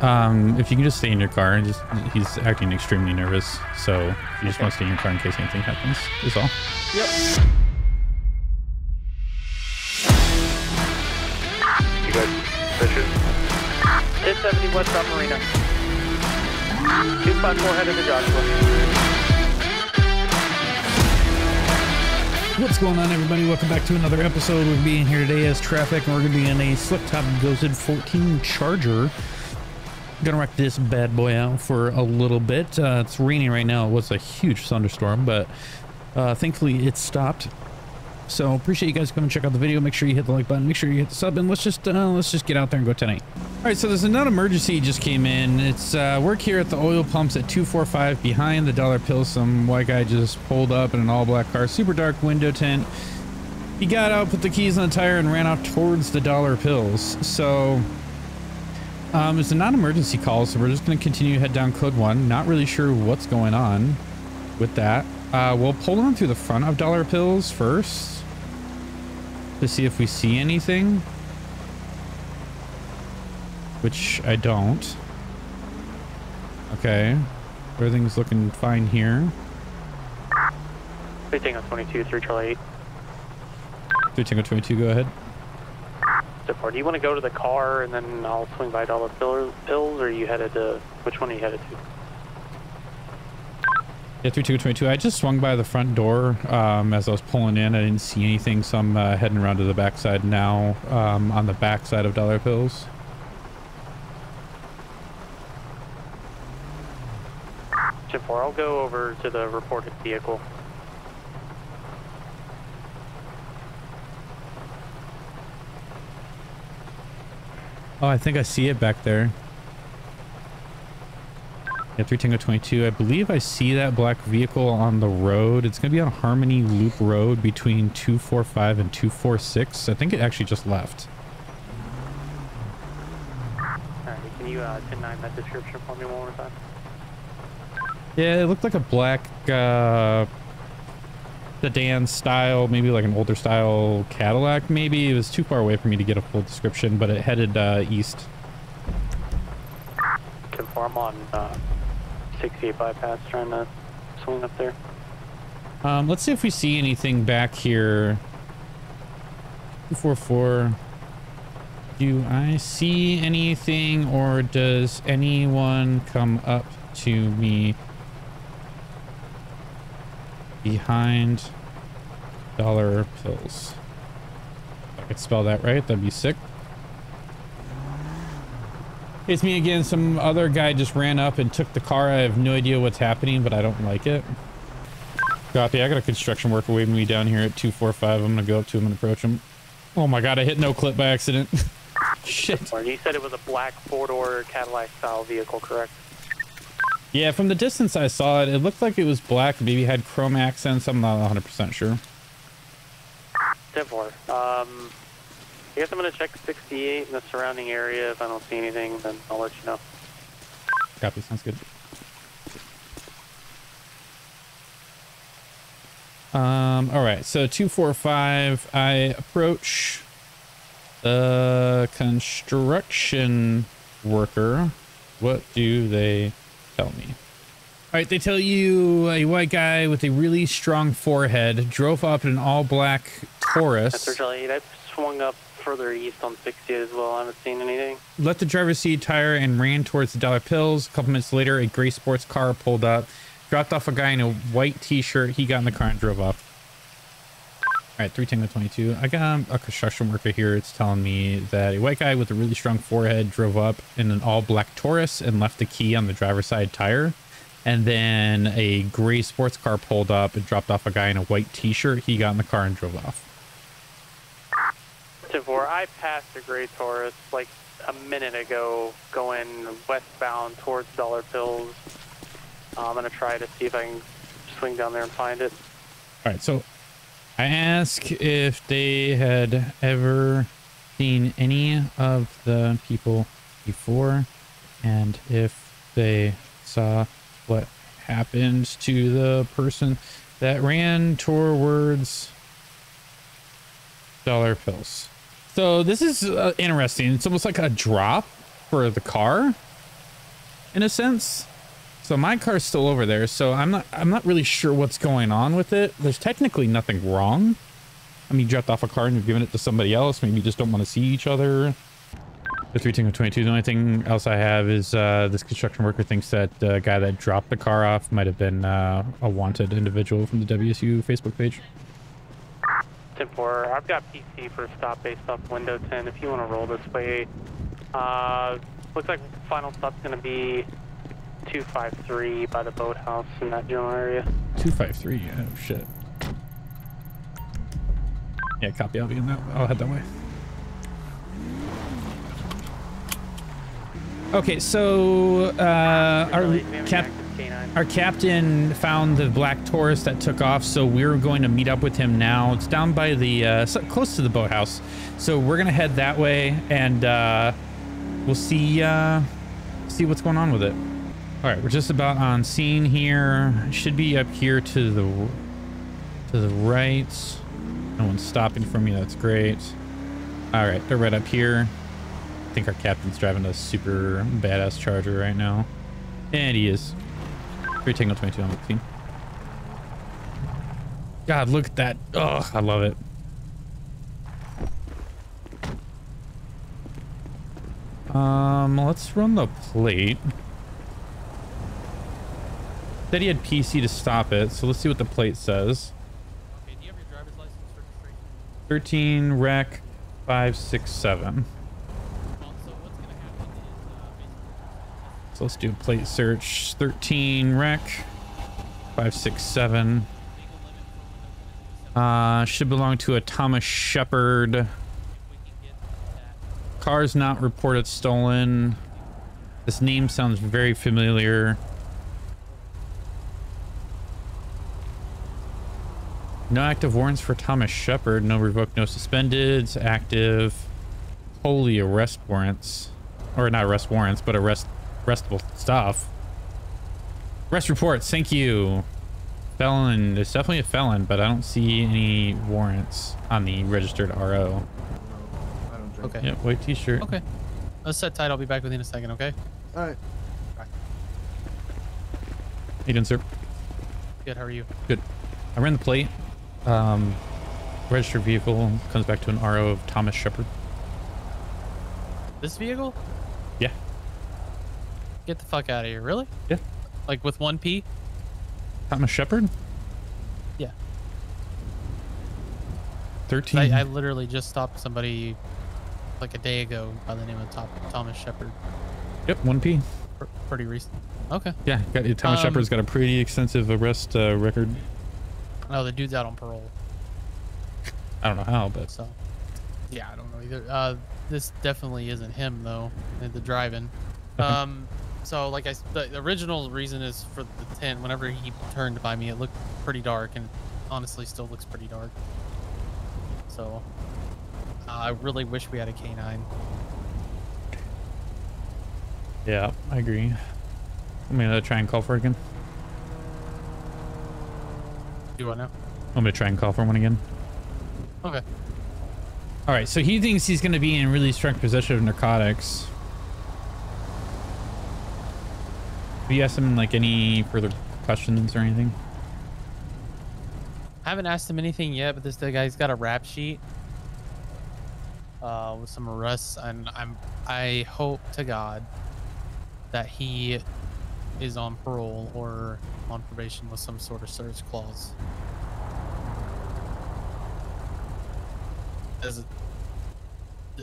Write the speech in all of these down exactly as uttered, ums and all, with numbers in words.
Um, if you can just stay in your car and just, he's acting extremely nervous. So you okay. just want to stay in your car in case anything happens is all. Yep. You guys, Richard. ten seventy West South Marina. two five four headed to Joshua. What's going on, everybody? Welcome back to another episode. We're being here today as traffic, and we're going to be in a Slip Top Ghosted fourteen Charger. Gonna wreck this bad boy out for a little bit. Uh, it's raining right now. It was a huge thunderstorm, but uh, thankfully it stopped. So appreciate you guys coming and check out the video. Make sure you hit the like button. Make sure you hit the sub, and let's just uh, let's just get out there and go tonight. All right, so there's another emergency just came in. It's uh, work here at the oil pumps at two forty-five behind the Dollar Pill. Some white guy just pulled up in an all-black car, super dark window tint. He got out, put the keys on the tire, and ran off towards the Dollar Pills. So. Um, it's a non-emergency call, so we're just going to continue to head down code one. Not really sure what's going on with that. Uh, we'll pull on through the front of Dollar Pills first to see if we see anything, which I don't. Okay, everything's looking fine here. Three Tango twenty-two, three Charlie eight. Three Tango twenty-two, go ahead. Do you want to go to the car and then I'll swing by Dollar Pills, or are you headed to, which one are you headed to? Yeah, three two two two. I just swung by the front door um, as I was pulling in. I didn't see anything, so I'm uh, heading around to the backside now, um, on the backside of Dollar Pills. ten four, I'll go over to the reported vehicle. Oh, I think I see it back there. Yeah, three Tango twenty-two. I believe I see that black vehicle on the road. It's going to be on Harmony Loop Road between two forty-five and two forty-six. I think it actually just left. Alright, can you uh, ten nine that description for me one more time? Yeah, it looked like a black uh, sedan style, maybe like an older style Cadillac. Maybe it was too far away for me to get a full description, but it headed uh, east. Conform on uh, sixty-eight bypass, trying to swing up there. Um, let's see if we see anything back here. two forty-four. Do I see anything, or does anyone come up to me? Behind Dollar Pills. If I could spell that right, that'd be sick. It's me again. Some other guy just ran up and took the car. I have no idea what's happening, but I don't like it. Copy. I got a construction worker waving me down here at two forty-five. I'm gonna go up to him and approach him. Oh my god, I hit no clip by accident. Shit. You said it was a black four-door Cadillac style vehicle, correct? Yeah, from the distance I saw it, it looked like it was black, maybe had chrome accents. I'm not one hundred percent sure. ten four. Um, I guess I'm going to check sixty-eight in the surrounding area. If I don't see anything, then I'll let you know. Copy, sounds good. Um, alright, so two forty-five, I approach the construction worker. What do they... tell me. All right, they tell you a white guy with a really strong forehead drove up in an all-black Taurus. I've swung up further east on sixty as well. I haven't seen anything. Left the driver's seat tire and ran towards the Dollar Pills. A couple minutes later, a gray sports car pulled up, dropped off a guy in a white t-shirt. He got in the car and drove off. All right, three ten to twenty-two. I got um, a construction worker here. It's telling me that a white guy with a really strong forehead drove up in an all-black Taurus and left the key on the driver's side tire. And then a gray sports car pulled up and dropped off a guy in a white t-shirt. He got in the car and drove off. Tavor, I passed a gray Taurus like a minute ago going westbound towards Dollar Pills. I'm going to try to see if I can swing down there and find it. All right, so... I asked if they had ever seen any of the people before and if they saw what happened to the person that ran towards Dollar Pills. So this is uh, interesting. It's almost like a drop for the car. in a sense. So my car's still over there, so I'm not I'm not really sure what's going on with it. There's technically nothing wrong. I mean, you dropped off a car and you've given it to somebody else. Maybe you just don't want to see each other. The three ten twenty-two. The only thing else I have is uh, this construction worker thinks that the uh, guy that dropped the car off might have been uh, a wanted individual from the W S U Facebook page. ten four, I've got P C for stop based off window ten. If you want to roll this way, uh, looks like final stop's going to be two five three by the boathouse in that general area. two five three, oh shit. Yeah, copy. I'll be in that. I'll head that way. Okay, so uh, our cap our captain found the black Taurus that took off, so we're going to meet up with him now. It's down by the uh, so close to the boathouse, so we're gonna head that way, and uh, we'll see uh, see what's going on with it. All right, we're just about on scene here. Should be up here to the to the right. No one's stopping for me. That's great. All right, they're right up here. I think our captain's driving a super badass Charger right now. And he is. three Tango twenty-two on the team. God, look at that. Oh, I love it. Um, let's run the plate. Said he had P C to stop it, so let's see what the plate says. Okay, do you have your driver's license registration? thirteen rec five six seven. So let's do a plate search. thirteen rec five six seven. Uh, should belong to a Thomas Shepard. Car's not reported stolen. This name sounds very familiar. No active warrants for Thomas Shepard. No revoked, no suspended. It's active. Holy arrest warrants. Or not arrest warrants, but arrest... Arrestable stuff. Arrest reports. Thank you. Felon. There's definitely a felon, but I don't see any warrants on the registered R O. I don't drink. Okay. Yeah, white t-shirt. Okay. Let's set tight. I'll be back with you in a second, okay? All right. Bye. How you doing, sir? Good. How are you? Good. I ran the plate. Um, registered vehicle comes back to an R O of Thomas Shepard. This vehicle? Yeah. Get the fuck out of here, really? Yeah. Like with one P? Thomas Shepard? Yeah. thirteen. I, I literally just stopped somebody like a day ago by the name of Tom, Thomas Shepard. Yep, one P. P pretty recent. Okay. Yeah, got, Thomas um, Shepard's got a pretty extensive arrest uh, record. No, the dude's out on parole. I don't know how, but... So, yeah, I don't know either. Uh, this definitely isn't him, though, at the drive-in. Okay. Um... So, like I the original reason is for the tent. Whenever he turned by me, it looked pretty dark, and honestly still looks pretty dark. So, uh, I really wish we had a canine. Yeah, I agree. I'm gonna try and call for it again. Do what now? I'm gonna try and call for one again. Okay. All right. So he thinks he's gonna be in really strong possession of narcotics. Have you asked him like any further questions or anything? I haven't asked him anything yet, but this guy's got a rap sheet uh, with some arrests, and I'm I hope to God that he is on parole or on probation with some sort of search clause. Does it?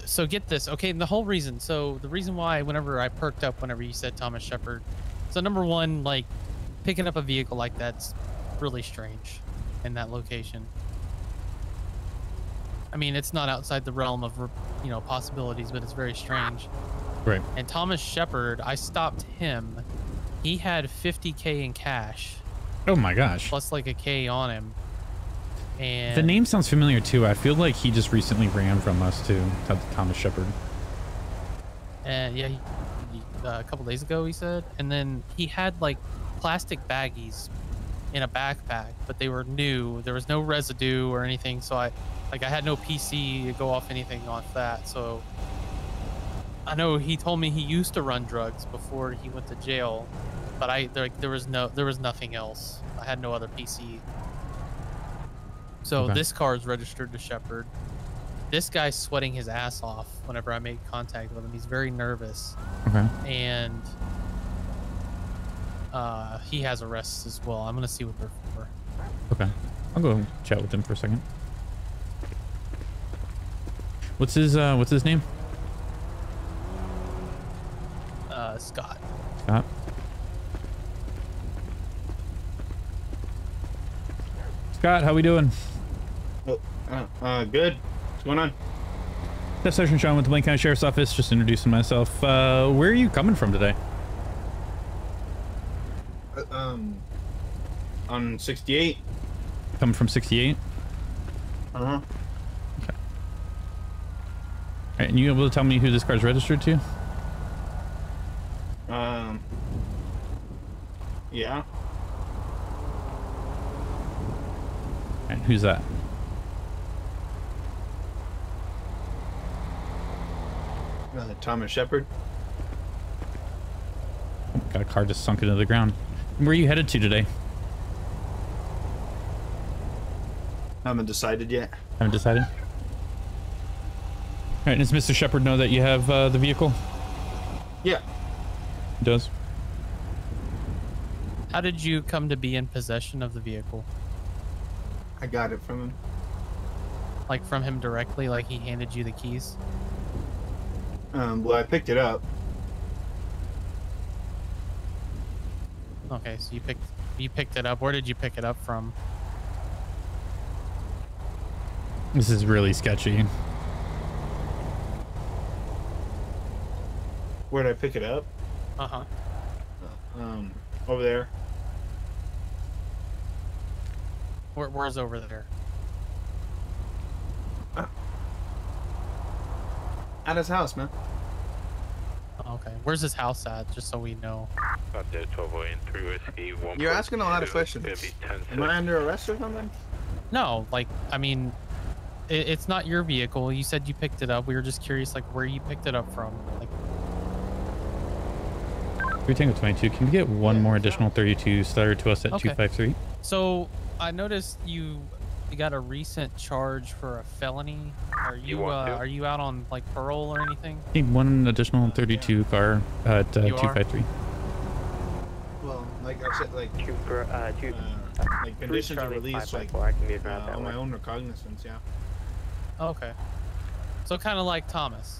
So get this, okay? And the whole reason, so the reason why whenever I perked up whenever you said Thomas Shepard. So number one, like picking up a vehicle like that's really strange in that location. I mean, it's not outside the realm of, you know, possibilities, but it's very strange. Right. And Thomas Shepard, I stopped him. He had fifty K in cash. Oh my gosh. Plus like a K on him. And the name sounds familiar too. I feel like he just recently ran from us too, Thomas Shepard. And yeah, he, Uh, a couple days ago, he said, and then he had like plastic baggies in a backpack, but they were new. There was no residue or anything, so I, like, I had no P C to go off anything off that. So I know he told me he used to run drugs before he went to jail, but I there, there was no there was nothing else. I had no other P C. So okay. This car is registered to Shepard. This guy's sweating his ass off whenever I make contact with him. He's very nervous. Okay. And uh, he has arrests as well. I'm gonna see what they're for. Okay. I'll go chat with him for a second. What's his uh, what's his name? Uh, Scott. Scott. Scott, how we doing? Oh, uh, uh, good. What's going on? That's Sergeant Sean with the Blaine County Sheriff's Office. Just introducing myself. Uh, where are you coming from today? Uh, um, on sixty-eight. Coming from sixty-eight? Uh-huh. Okay. Alright, and you able to tell me who this car is registered to? Um, yeah. And who's that? Uh, Thomas Shepard. Got a car just sunk into the ground. Where are you headed to today? Haven't decided yet. Haven't decided? All right, and does Mister Shepard know that you have uh, the vehicle? Yeah. He does. How did you come to be in possession of the vehicle? I got it from him. Like from him directly? Like he handed you the keys? Um, well, I picked it up. Okay, so you picked you picked it up. Where did you pick it up from? This is really sketchy. Where did I pick it up? Uh-huh. Um, over there. Where, where's over there? Uh, at his house, man. Okay. Where's his house at? Just so we know. You're asking a lot of questions. Am I under arrest or something? No, like, I mean, it, it's not your vehicle. You said you picked it up. We were just curious, like, where you picked it up from. Like, three Tango twenty-two. Can you get one more additional thirty-two started to us at okay. two five three? So, I noticed you got a recent charge for a felony. Are you, you uh, are you out on like parole or anything? I need one additional thirty-two car at uh, two five three. Well, like I said, like two for uh, two. Uh, like conditions of release, like uh, on my own recognizance, yeah. Okay. So kind of like Thomas.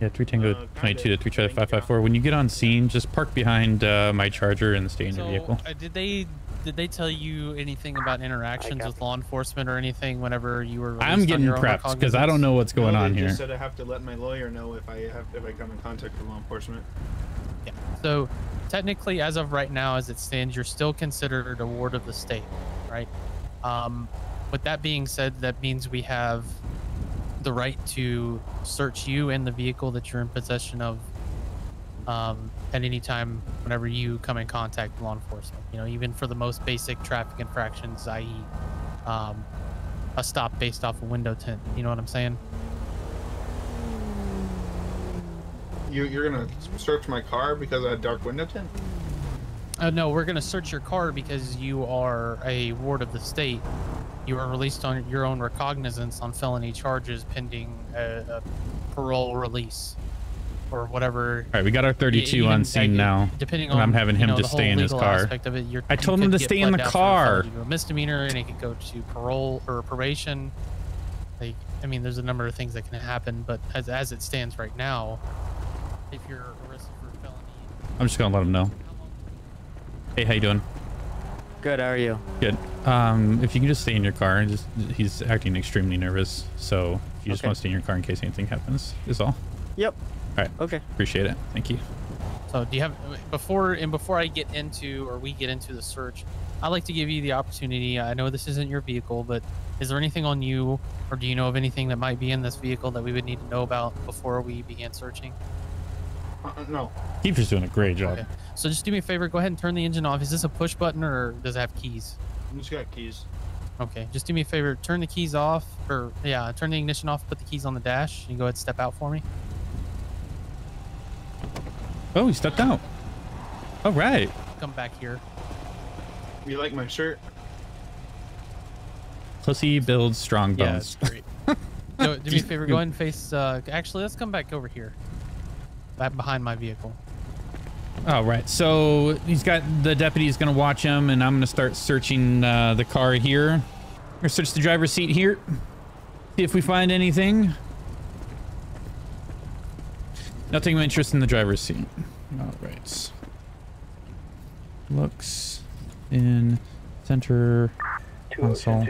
Yeah, three Tango uh, twenty-two to three Charlie five five four. When you get on scene, just park behind uh, my Charger and stay in so, your vehicle. Uh, did they? Did they tell you anything about interactions with law enforcement or anything whenever you were released? I'm getting prepped because I don't know what's going no, on here. Just said I have to let my lawyer know if I have if I come in contact with law enforcement. Yeah. So technically, as of right now, as it stands, you're still considered a ward of the state, right? Um, with that being said, that means we have the right to search you and the vehicle that you're in possession of. Um, at any time, whenever you come in contact with law enforcement, you know, even for the most basic traffic infractions, that is, um, a stop based off a window tint. You know what I'm saying? You, you're gonna search my car because I had dark window tint? Uh, no, we're gonna search your car because you are a ward of the state. You were released on your own recognizance on felony charges pending a, a parole release. Or whatever. All right, we got our thirty-two even, on scene now. Depending on, I'm having him you know, just stay in his car. Of it, I told him to stay in the car. A, a misdemeanor, and it could go to parole or probation. Like, I mean, there's a number of things that can happen, but as as it stands right now, if you're arrested for felony, I'm just gonna let him know. Hey, how you doing? Good. How are you? Good. Um, if you can just stay in your car, and just he's acting extremely nervous, so if you just okay. want to stay in your car in case anything happens, is all. Yep. All right. Okay. Appreciate it. Thank you. So, do you have before and before I get into or we get into the search, I'd like to give you the opportunity. I know this isn't your vehicle, but is there anything on you, or do you know of anything that might be in this vehicle that we would need to know about before we began searching? Uh, no. Kiefer's doing a great job. Okay. So, just do me a favor. Go ahead and turn the engine off. Is this a push button or does it have keys? It's got keys. Okay. Just do me a favor. Turn the keys off, or yeah, turn the ignition off. Put the keys on the dash, and go ahead and step out for me. Oh, he stepped out. All right. Come back here. You like my shirt? Pussy builds strong bones. Yeah, great. No, do me a favor. Go ahead and face. Uh, actually, let's come back over here. Back behind my vehicle. All right. So he's got the deputy is going to watch him, and I'm going to start searching uh, the car here. We're gonna search the driver's seat here. See if we find anything. Nothing of interest in the driver's seat. All right. Looks in center console.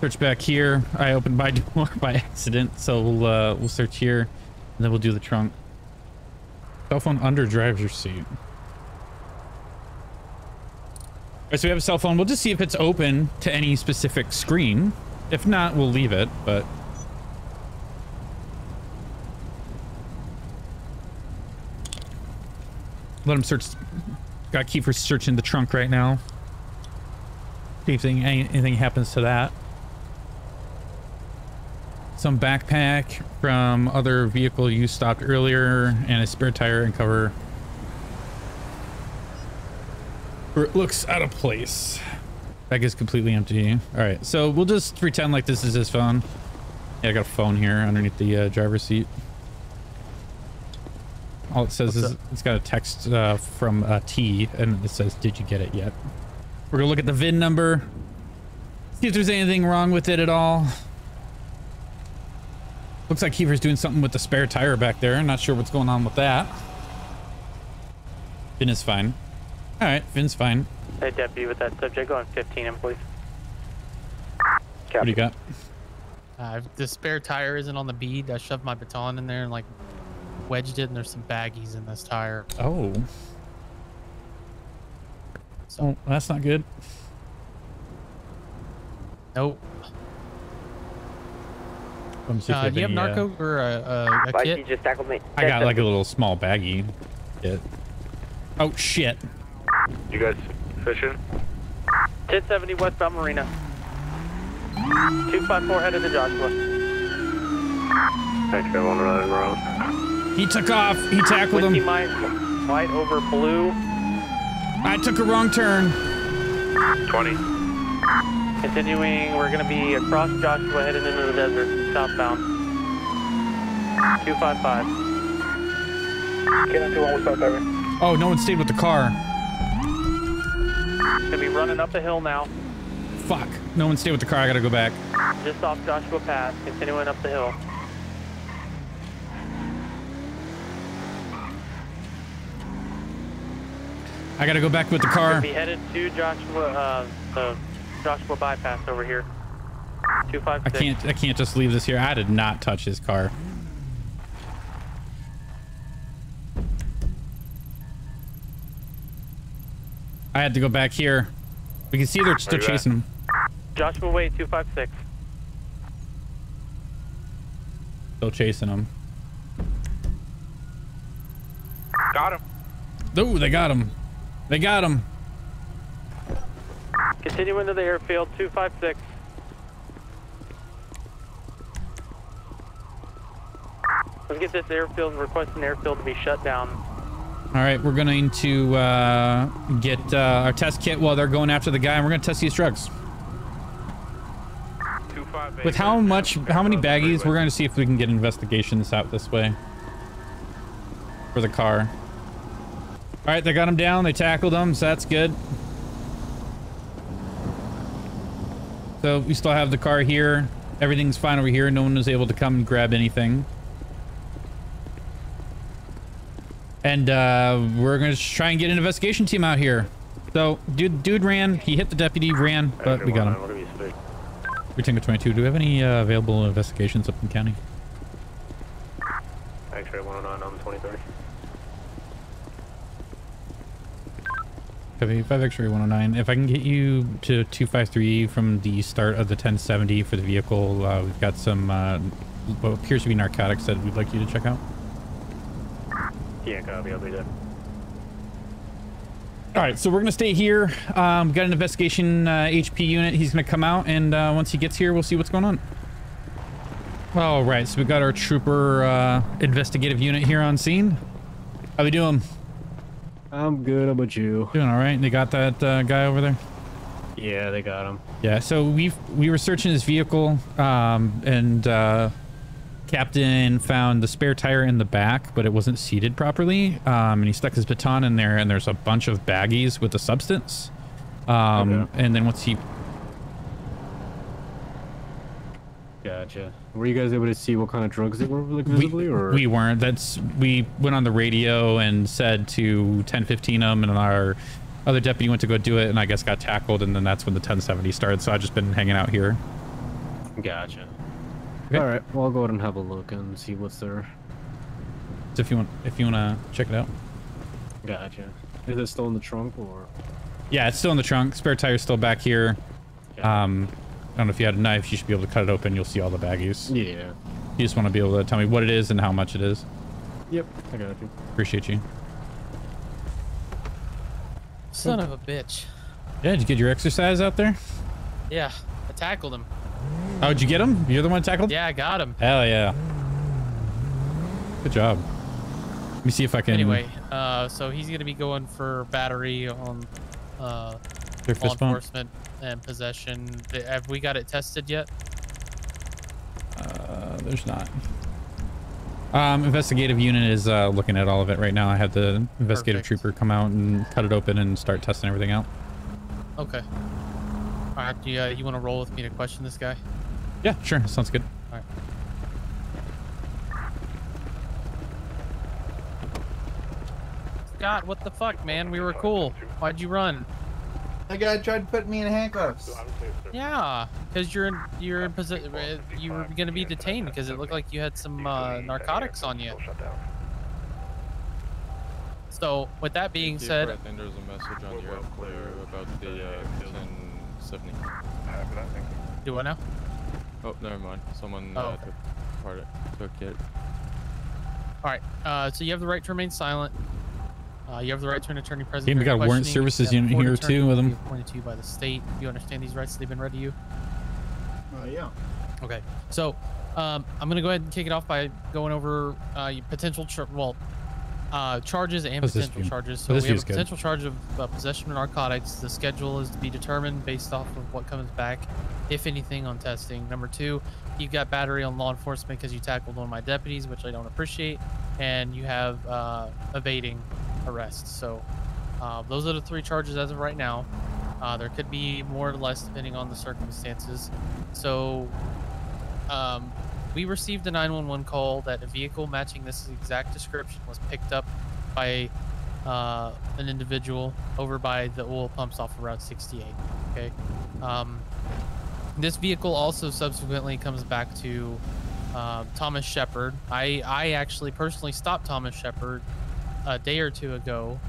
Search back here. I opened my door by accident, so we'll uh, we'll search here, and then we'll do the trunk. Cell phone under driver's seat. All right, so we have a cell phone. We'll just see if it's open to any specific screen. If not, we'll leave it. But let him search. Got Kiefer searching the trunk right now. See if anything, anything happens to that. Some backpack from other vehicle you stopped earlier, and a spare tire and cover. Or it looks out of place. Bag is completely empty. All right, so we'll just pretend like this is his phone. Yeah, I got a phone here underneath the uh, driver's seat. All it says What's is up? It's got a text uh, from uh, T, and it says, "Did you get it yet?" We're gonna look at the V I N number, see if there's anything wrong with it at all. Looks like Kiefer's doing something with the spare tire back there. I'm not sure what's going on with that. V I N is fine. All right, V I N's fine. Hey, deputy, with that subject, go on fifteen in, please. What do you got? Uh, the spare tire isn't on the bead. I shoved my baton in there and like. Wedged it, and there's some baggies in this tire. Oh. So oh, that's not good. Nope. Uh, do you have narco uh, or a, a, a kit? Just tackled me. I got like a little small baggie. Kit. Oh shit. You guys fishing? ten seventy westbound Marina. two five four headed to Joshua. Thanks, everyone running around. He took off. He tackled him. White over blue. I took a wrong turn. twenty. Continuing, we're going to be across Joshua headed into the desert, southbound. two five five. Oh, no one stayed with the car. Going to be running up the hill now. Fuck. No one stayed with the car. I got to go back. Just off Joshua Pass, continuing up the hill. I gotta go back with the car. We'll be headed to Joshua, uh, the Joshua bypass over here. Two five. I can't. I can't just leave this here. I did not touch his car. I had to go back here. We can see they're still chasing him. Joshua Way two five six. Still chasing him. Got him. Ooh, they got him. They got him. Continue into the airfield, two five six. Let's get this airfield, request an airfield to be shut down. All right, we're going to uh, get uh, our test kit while they're going after the guy, and we're going to test these drugs. Two, five, eight, With how much, how many baggies, we're going to see if we can get investigations out this way for the car. All right, they got him down. They tackled him, so that's good. So we still have the car here. Everything's fine over here. No one was able to come and grab anything. And uh, we're going to try and get an investigation team out here. So dude, dude ran. He hit the deputy, ran, but we got him. We take a twenty-two. Do we have any uh, available investigations up in county? Actually, one oh nine on the twenty-three. five X-ray one oh nine. If I can get you to two five three from the start of the ten seventy for the vehicle, uh, we've got some uh, what appears to be narcotics that we'd like you to check out. Yeah, copy. I'll be there. All right, so we're going to stay here. Um, got an investigation uh, H P unit. He's going to come out, and uh, once he gets here, we'll see what's going on. All right, so we've got our trooper uh, investigative unit here on scene. How we doing? I'm good. How about you? Doing all right. They got that uh, guy over there? Yeah, they got him. Yeah, so we we were searching his vehicle, um, and uh, Captain found the spare tire in the back, but it wasn't seated properly, um, and he stuck his baton in there, and there's a bunch of baggies with the substance. Um, okay. And then once he... Gotcha. Were you guys able to see what kind of drugs they were, like, visibly? We, or? we weren't. That's we went on the radio and said to ten fifteen them, and our other deputy went to go do it, and I guess got tackled, and then that's when the ten seventy started. So I've just been hanging out here. Gotcha. Okay. All right. Well, I'll go ahead and have a look and see what's there. So if you want, if you want to check it out. Gotcha. Is it still in the trunk or? Yeah, it's still in the trunk. Spare tire's still back here. Okay. Um. I don't know if you had a knife, you should be able to cut it open. You'll see all the baggies. Yeah. You just want to be able to tell me what it is and how much it is. Yep, I got you. Appreciate you. Son of a bitch. Yeah, did you get your exercise out there? Yeah, I tackled him. Oh, did you get him? You're the one tackled? Yeah, I got him. Hell yeah. Good job. Let me see if I can... Anyway, uh, so he's going to be going for battery on... Uh, law enforcement and possession. Have we got it tested yet? Uh, there's not. Um, investigative unit is uh, looking at all of it right now. I had the investigative Perfect. trooper come out and cut it open and start testing everything out. Okay. All right. Do you, uh, you want to roll with me to question this guy? Yeah, sure. Sounds good. All right. Scott, what the fuck, man? We were cool. Why'd you run? That guy tried to put me in handcuffs. Yeah, because you're in, you're in position, you were going to be detained because it looked like you had some uh, narcotics on you. So, with that being said, there's a message on your player about the ten seventy. Do what now? Oh, never mind. Someone uh, took part took it. All right. Uh, so you have the right to remain silent. Uh, you have the right to an attorney present. Yeah, we got a warrant services unit here too with them. Appointed to you by the state. You understand these rights? They've been read to you. Uh, yeah. Okay. So, um, I'm gonna go ahead and kick it off by going over uh, your potential char well, uh, charges and How's potential charges. So oh, we have a potential good. charge of uh, possession of narcotics. The schedule is to be determined based off of what comes back, if anything, on testing. Number two, you've got battery on law enforcement because you tackled one of my deputies, which I don't appreciate, and you have uh, evading arrest. So uh, those are the three charges as of right now. Uh, there could be more or less depending on the circumstances. So um, we received a nine one one call that a vehicle matching this exact description was picked up by uh, an individual over by the oil pumps off of Route sixty-eight. Okay. Um, this vehicle also subsequently comes back to uh, Thomas Shepard. I, I actually personally stopped Thomas Shepard a day or two ago,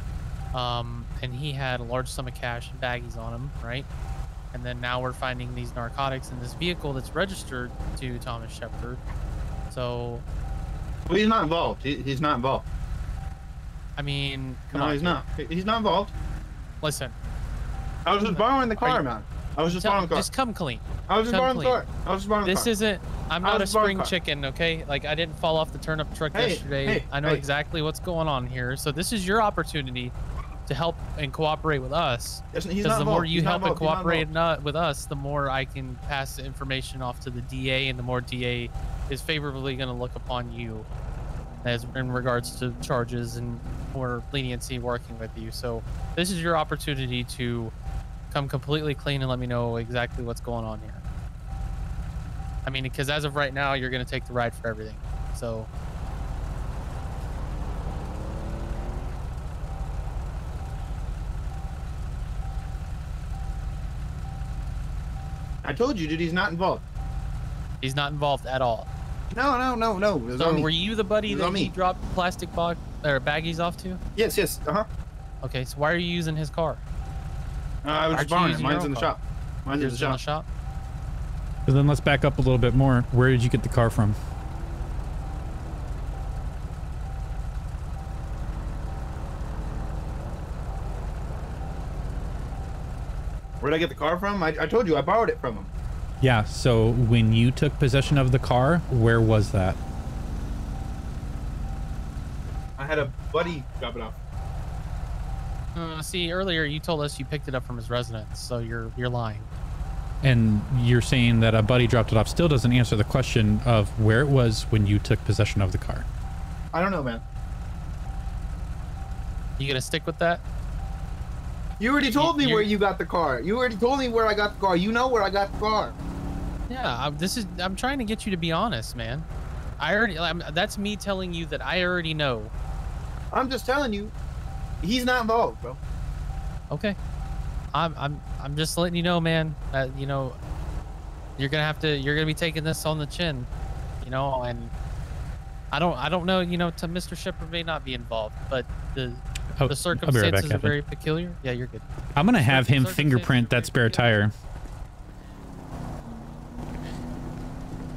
um, and he had a large sum of cash and baggies on him, right? And then now we're finding these narcotics in this vehicle that's registered to Thomas Shepard. So... Well, he's not involved. He, he's not involved. I mean... Come no, on, he's dude. not. He's not involved. Listen. I was just borrowing the car, you, man. I was just borrowing the car. Just come clean. I was just come borrowing clean. the car. I was just borrowing this the car. This isn't... I'm not a spring chicken, okay? Like, I didn't fall off the turnip truck hey, yesterday. Hey, I know hey. exactly what's going on here. So this is your opportunity to help and cooperate with us. Because the more you help and cooperate with us, the more I can pass the information off to the D A, and the more D A is favorably going to look upon you as in regards to charges and more leniency working with you. So this is your opportunity to come completely clean and let me know exactly what's going on here. I mean, because as of right now, you're going to take the ride for everything. So. I told you, dude, he's not involved. He's not involved at all. No, no, no, no. So were you the buddy that he dropped plastic box or baggies off to? Yes, yes. Uh-huh. Okay, so why are you using his car? Uh, I was just borrowing it. Mine's in the shop. Mine's in the shop. So then let's back up a little bit more. Where did you get the car from? Where did I get the car from? I, I told you I borrowed it from him. Yeah, so when you took possession of the car, where was that? I had a buddy drop it off. Uh, see, earlier you told us you picked it up from his residence, so you're you're lying. And you're saying that a buddy dropped it off. Still doesn't answer the question of where it was when you took possession of the car. I don't know, man. You gonna stick with that? You already told me you're... where you got the car. You already told me where I got the car. You know where I got the car. Yeah, I'm, this is. I'm trying to get you to be honest, man. I already. I'm, that's me telling you that I already know. I'm just telling you, he's not involved, bro. Okay. I'm. I'm. I'm just letting you know, man. That you know, you're gonna have to. You're gonna be taking this on the chin, you know. And I don't. I don't know. You know, to Mister Shepard may not be involved, but the. Oh, the circumstances right back, are very peculiar. Yeah, you're good. I'm going to have him fingerprint that spare tire.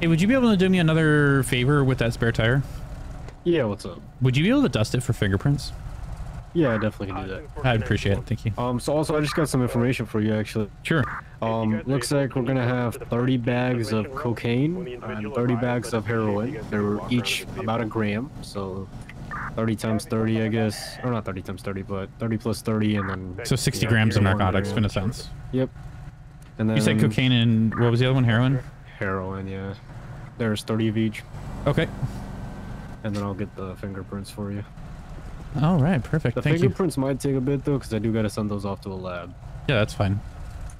Hey, would you be able to do me another favor with that spare tire? Yeah, what's up? Would you be able to dust it for fingerprints? Yeah, I definitely can do that. I'd appreciate it. Thank you. Um, so also, I just got some information for you, actually. Sure. Um, looks like we're going to have thirty bags of cocaine and thirty bags of heroin. They're each about a gram, so... thirty times thirty, I guess. Or not thirty times thirty, but thirty plus thirty, and then... So sixty you know, grams of narcotics, in a sense. Yep. And then... You said cocaine and... What was the other one? Heroin? Heroin, yeah. There's thirty of each. Okay. And then I'll get the fingerprints for you. All right, perfect. The Thank fingerprints you. might take a bit, though, because I do got to send those off to a lab. Yeah, that's fine.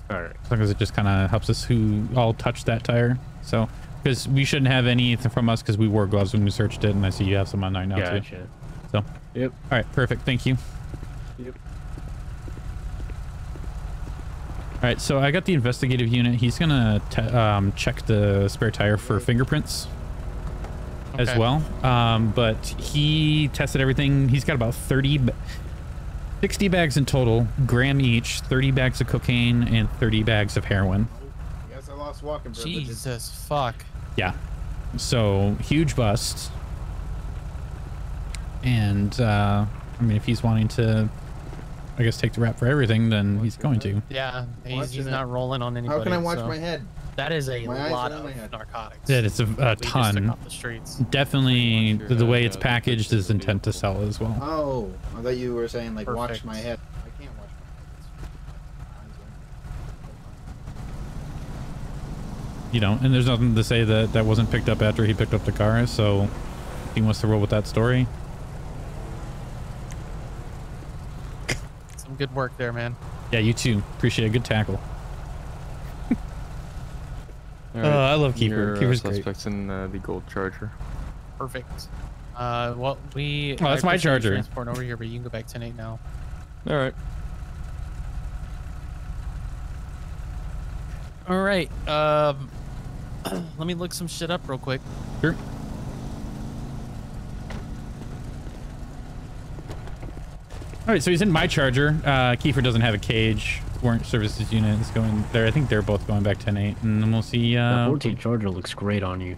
All right. As long as it just kind of helps us who all touched that tire, so... Because we shouldn't have anything from us because we wore gloves when we searched it, and I see you have some on nine now, gotcha. too. So, yep. All right, perfect. Thank you. Yep. All right, so I got the investigative unit. He's going to um, check the spare tire for fingerprints okay. as well. Um, but he tested everything. He's got about thirty, sixty bags in total, gram each, thirty bags of cocaine, and thirty bags of heroin. Walking Jesus fuck. Yeah. So huge bust. And uh I mean, if he's wanting to, I guess, take the rap for everything, then he's going to. Yeah, he's, he's not rolling on anybody. How can I watch so. my head? That is a my lot of narcotics. Yeah, it's a, a ton. Off the streets. Definitely, sure the way know, it's packaged is intent to sell as well. Oh, I thought you were saying like Perfect. watch my head. You know, and there's nothing to say that that wasn't picked up after he picked up the car, so he wants to roll with that story. Some good work there, man. Yeah, you too. Appreciate a good tackle. Right. Uh, I love Kiefer. Kiefer's uh, suspects great. in uh, the gold charger. Perfect. Uh, well, we. Oh, that's my charger. Transport over here, but you can go back ten eight now. All right. All right. Um. Let me look some shit up real quick. Sure. All right, so he's in my charger. Uh, Kiefer doesn't have a cage. Warrant services unit is going there. I think they're both going back ten eight, and then we'll see. Uh, the fourteen charger looks great on you.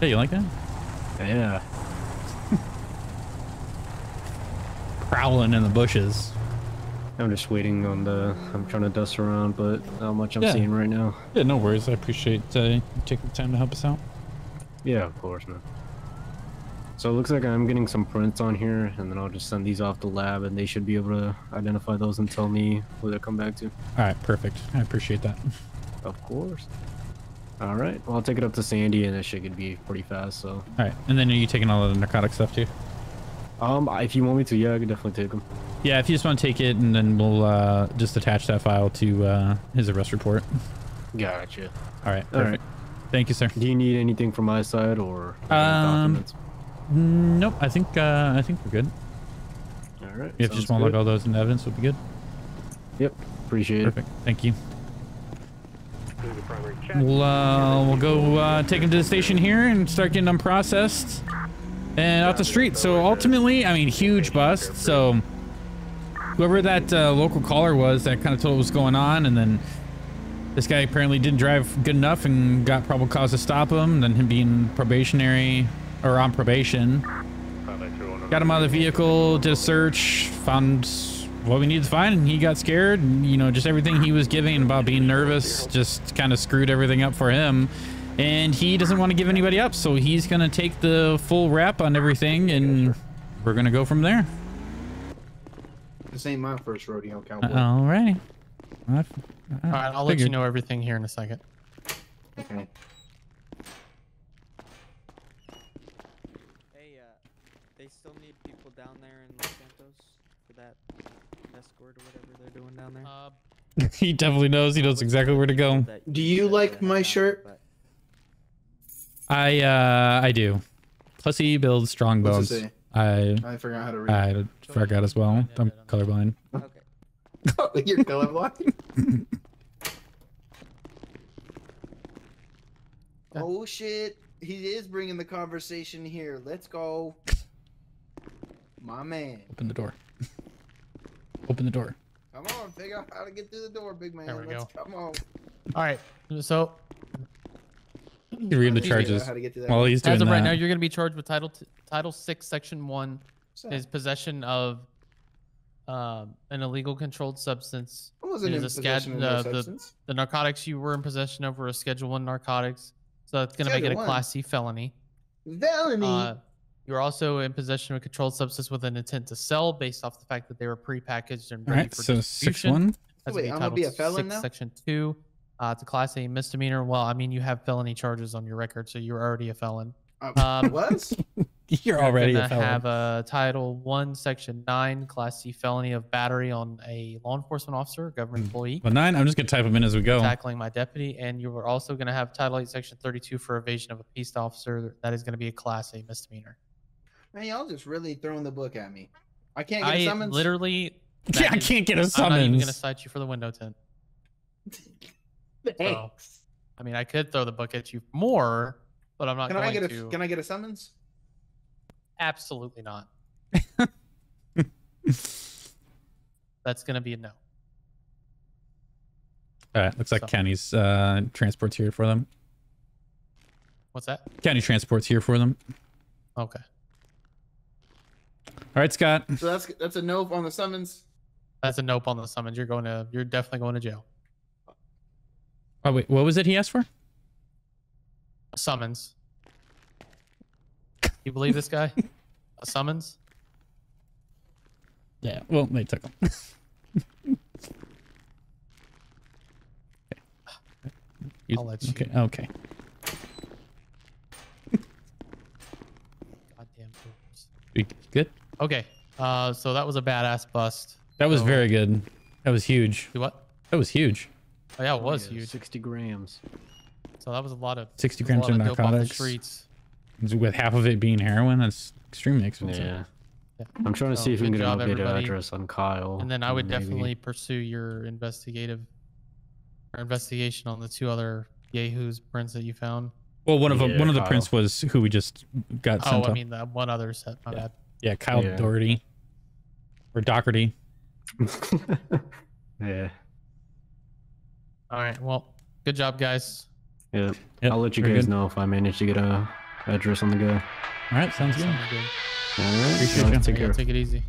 Hey, you like that? Yeah. Prowling in the bushes. I'm just waiting on the. I'm trying to dust around, but not much I'm yeah. seeing right now. Yeah, no worries. I appreciate uh, you taking the time to help us out. Yeah, of course, man. So it looks like I'm getting some prints on here, and then I'll just send these off to lab, and they should be able to identify those and tell me who they come back to. All right, perfect. I appreciate that. Of course. All right. Well, I'll take it up to Sandy, and that shit could be pretty fast. So. All right, and then are you taking all of the narcotic stuff too? Um, if you want me to, yeah, I could definitely take them. Yeah, if you just want to take it, and then we'll uh, just attach that file to uh, his arrest report. Gotcha. All right. Perfect. All right. Thank you, sir. Do you need anything from my side or um, documents? Nope. I think uh, I think we're good. All right. If you just want to log all those in evidence, would be good. Yep. Appreciate Perfect. it. Perfect. Thank you. We'll uh, we'll go uh, take him to the station here and start getting them processed and out the street. So ultimately, I mean, huge bust. So. Whoever that uh, local caller was that kind of told what was going on, and then this guy apparently didn't drive good enough and got probable cause to stop him, then him being probationary or on probation. Got him out of the vehicle, did a search, found what we needed to find, and he got scared. And, you know, just everything he was giving about being nervous just kind of screwed everything up for him. And he doesn't want to give anybody up, so he's going to take the full rap on everything, and we're going to go from there. This ain't my first rodeo, cowboy. All right. All right, I'll let you know everything here in a second. Okay. Hey, uh, they still need people down there in Los Santos for that escort or whatever they're doing down there. Uh, he definitely knows. He knows exactly where to go. Do you like my shirt? I uh, I do. Plus, he builds strong bones. What's it say? I I forgot how to read. I forgot as well. I'm colorblind. Okay. You're colorblind. Oh shit! He is bringing the conversation here. Let's go, my man. Open the door. Open the door. Come on, figure out how to get through the door, big man. There we Let's go. Come on. All right. So. You read the charges. While he's doing that. As of right now, you're going to be charged with Title Title Six, Section One, is possession of um, an illegal controlled substance. I wasn't in possession of no substance. The narcotics you were in possession of were a Schedule One narcotics, so that's going to make it a Class C felony. Felony. Uh, you're also in possession of a controlled substance with an intent to sell, based off the fact that they were prepackaged and ready for distribution. Wait, I'm going to be a felon now? Section Two. Uh, it's a Class A misdemeanor. Well, I mean, you have felony charges on your record, so you're already a felon. Um, what? You're already a felon. Have a Title One, Section Nine, Class C felony of battery on a law enforcement officer, or government employee. Well, nine. I'm just gonna type them in as we go. Tackling my deputy, and you are also gonna have Title Eight, Section Thirty-two for evasion of a peace officer. That is gonna be a Class A misdemeanor. Man, y'all just really throwing the book at me. I can't get I a summons. Literally. Yeah, I can't get a summons. I'm not even gonna cite you for the window tint. So, I mean, I could throw the book at you more, but I'm not can going I get a, to. Can I get a summons? Absolutely not. That's going to be a no. All right. Looks like so. County's uh, transport's here for them. What's that? County transport's here for them. Okay. All right, Scott. So that's that's a nope on the summons. That's a nope on the summons. You're going to. You're definitely going to jail. Oh wait, what was it he asked for? A summons. You believe this guy? A summons? Yeah, well, they took him. Okay. You, I'll let you. Okay, okay. Goddamn fools. Good? Okay, uh, so that was a badass bust. That was so, very good. That was huge. What? That was huge. Oh, yeah, it was huge. sixty grams. So that was a lot of sixty grams of narcotics. The streets. With half of it being heroin, that's extremely expensive. Yeah. yeah. I'm trying to so see if we can get an updated address on Kyle. And then I would maybe. definitely pursue your investigative or investigation on the two other yahoos prints that you found. Well, one of yeah, them, one Kyle. of the prints was who we just got sent. Oh, I up. mean the one other set. My yeah. bad. Yeah, Kyle yeah. Doherty or Doherty. yeah. All right. Well, good job, guys. Yeah. Yep, I'll let you guys good. know if I manage to get a address on the guy. All right. Sounds good. All right. Appreciate you. Take, care. Take it easy.